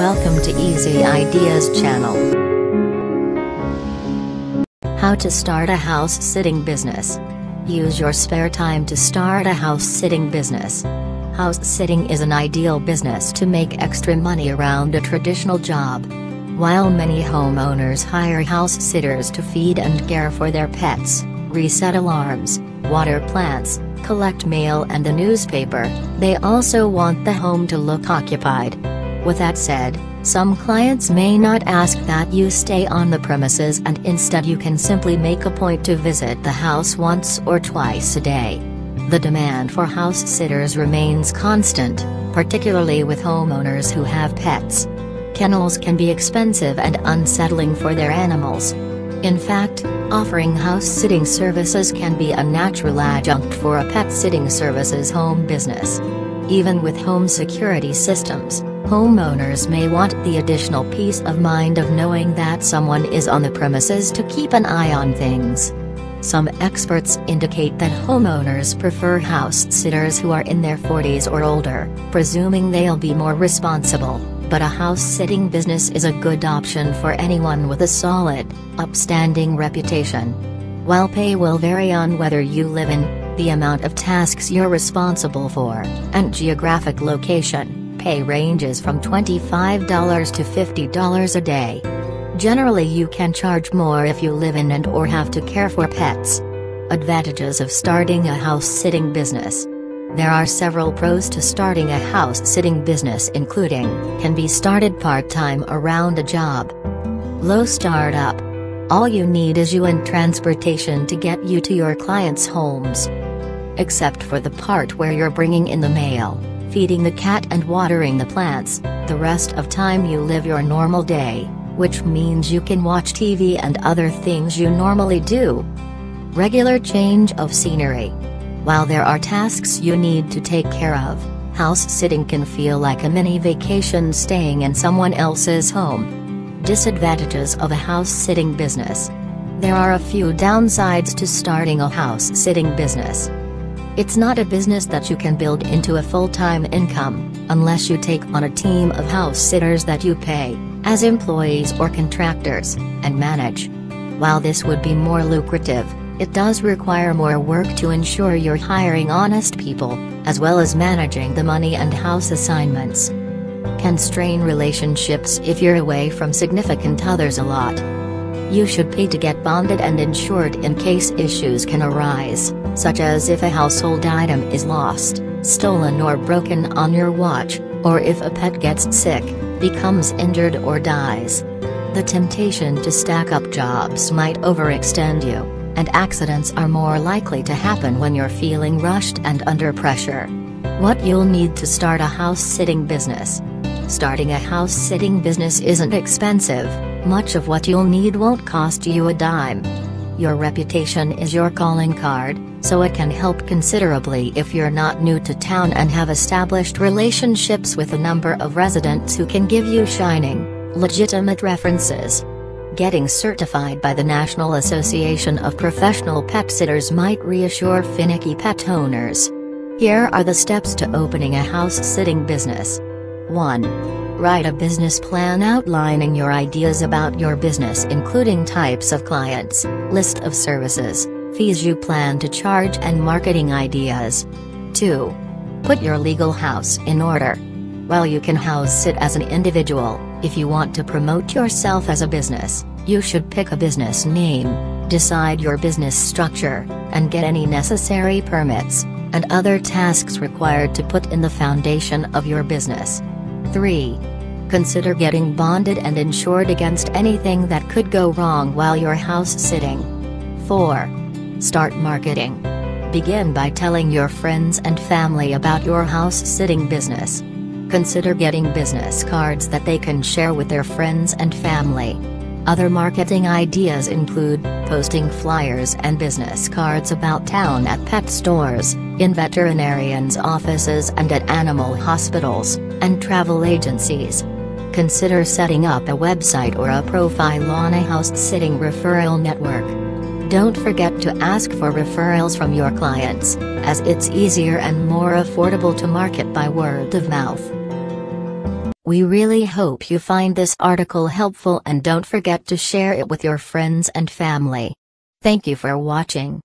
Welcome to Easy Ideas channel. How to start a house sitting business. Use your spare time to start a house sitting business. House sitting is an ideal business to make extra money around a traditional job. While many homeowners hire house sitters to feed and care for their pets, reset alarms, water plants, collect mail and the newspaper, they also want the home to look occupied. With that said, some clients may not ask that you stay on the premises, and instead you can simply make a point to visit the house once or twice a day. The demand for house sitters remains constant, particularly with homeowners who have pets. Kennels can be expensive and unsettling for their animals. In fact, offering house sitting services can be a natural adjunct for a pet sitting services home business. Even with home security systems, homeowners may want the additional peace of mind of knowing that someone is on the premises to keep an eye on things. Some experts indicate that homeowners prefer house sitters who are in their 40s or older, presuming they'll be more responsible. But a house-sitting business is a good option for anyone with a solid, upstanding reputation. While pay will vary on whether you live in, the amount of tasks you're responsible for, and geographic location, pay ranges from $25 to $50 a day. Generally, you can charge more if you live in and/or have to care for pets. Advantages of starting a house-sitting business. There are several pros to starting a house-sitting business, including, can be started part-time around a job. Low startup. All you need is you and transportation to get you to your clients' homes. Except for the part where you're bringing in the mail, feeding the cat and watering the plants, the rest of time you live your normal day, which means you can watch TV and other things you normally do. Regular change of scenery. While there are tasks you need to take care of, house sitting can feel like a mini vacation staying in someone else's home. Disadvantages of a house sitting business. There are a few downsides to starting a house sitting business. It's not a business that you can build into a full-time income, unless you take on a team of house sitters that you pay, as employees or contractors, and manage. While this would be more lucrative, it does require more work to ensure you're hiring honest people, as well as managing the money and house assignments. Can strain relationships if you're away from significant others a lot. You should pay to get bonded and insured in case issues can arise, such as if a household item is lost, stolen or broken on your watch, or if a pet gets sick, becomes injured or dies. The temptation to stack up jobs might overextend you, and accidents are more likely to happen when you're feeling rushed and under pressure. What you'll need to start a house-sitting business. Starting a house-sitting business isn't expensive. Much of what you'll need won't cost you a dime. Your reputation is your calling card, so it can help considerably if you're not new to town and have established relationships with a number of residents who can give you shining, legitimate references. Getting certified by the National Association of Professional Pet Sitters might reassure finicky pet owners. Here are the steps to opening a house-sitting business. 1. Write a business plan outlining your ideas about your business, including types of clients, list of services, fees you plan to charge and marketing ideas. 2. Put your legal house in order. While you can house sit as an individual, if you want to promote yourself as a business, you should pick a business name, decide your business structure, and get any necessary permits and other tasks required to put in the foundation of your business. 3. Consider getting bonded and insured against anything that could go wrong while you're house sitting. 4. Start marketing. Begin by telling your friends and family about your house sitting business. Consider getting business cards that they can share with their friends and family. Other marketing ideas include posting flyers and business cards about town at pet stores, in veterinarians' offices and at animal hospitals, and travel agencies. Consider setting up a website or a profile on a house-sitting referral network. Don't forget to ask for referrals from your clients, as it's easier and more affordable to market by word of mouth. We really hope you find this article helpful and don't forget to share it with your friends and family. Thank you for watching.